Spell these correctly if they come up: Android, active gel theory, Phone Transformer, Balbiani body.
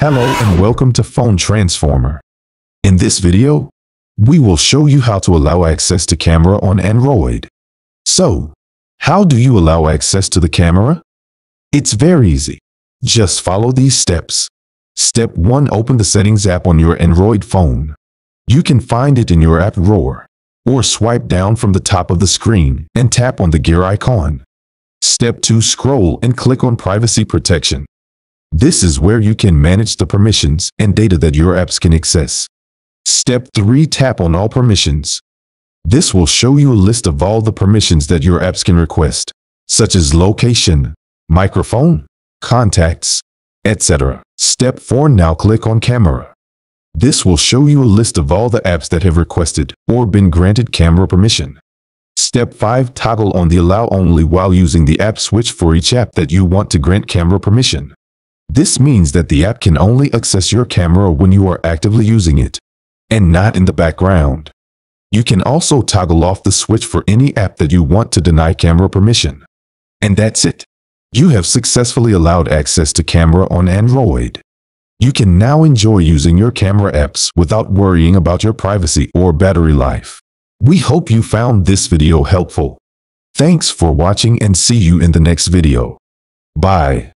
Hello and welcome to Phone Transformer. In this video, we will show you how to allow access to camera on Android. So, how do you allow access to the camera? It's very easy. Just follow these steps. Step 1. Open the Settings app on your Android phone. You can find it in your app drawer, or swipe down from the top of the screen and tap on the gear icon. Step 2. Scroll and click on Privacy Protection. This is where you can manage the permissions and data that your apps can access. Step 3. Tap on All Permissions. This will show you a list of all the permissions that your apps can request, such as location, microphone, contacts, etc. Step 4. Now click on Camera. This will show you a list of all the apps that have requested or been granted camera permission. Step 5. Toggle on the Allow Only while using the app switch for each app that you want to grant camera permission. This means that the app can only access your camera when you are actively using it, and not in the background. You can also toggle off the switch for any app that you want to deny camera permission. And that's it. You have successfully allowed access to camera on Android. You can now enjoy using your camera apps without worrying about your privacy or battery life. We hope you found this video helpful. Thanks for watching and see you in the next video. Bye.